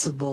sensible.